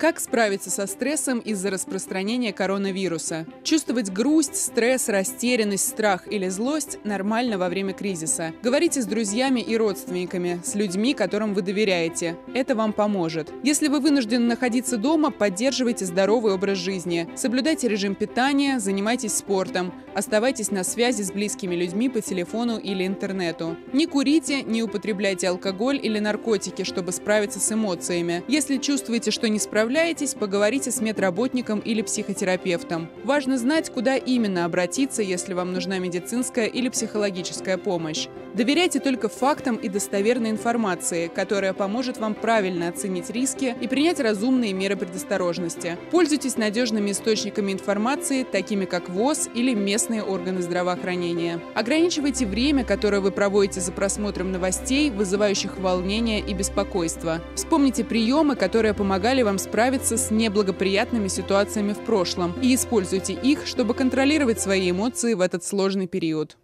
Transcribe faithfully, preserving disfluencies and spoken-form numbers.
Как справиться со стрессом из-за распространения коронавируса? Чувствовать грусть, стресс, растерянность, страх или злость нормально во время кризиса. Говорите с друзьями и родственниками, с людьми, которым вы доверяете. Это вам поможет. Если вы вынуждены находиться дома, поддерживайте здоровый образ жизни. Соблюдайте режим питания, занимайтесь спортом. Оставайтесь на связи с близкими людьми по телефону или интернету. Не курите, не употребляйте алкоголь или наркотики, чтобы справиться с эмоциями. Если чувствуете, что не справляетесь, поговорите с медработником или психотерапевтом. Важно знать, куда именно обратиться, если вам нужна медицинская или психологическая помощь. Доверяйте только фактам и достоверной информации, которая поможет вам правильно оценить риски и принять разумные меры предосторожности. Пользуйтесь надежными источниками информации, такими как ВОЗ или местные органы здравоохранения. Ограничивайте время, которое вы проводите за просмотром новостей, вызывающих волнение и беспокойство. Вспомните приемы, которые помогали вам справиться справиться с неблагоприятными ситуациями в прошлом и используйте их, чтобы контролировать свои эмоции в этот сложный период.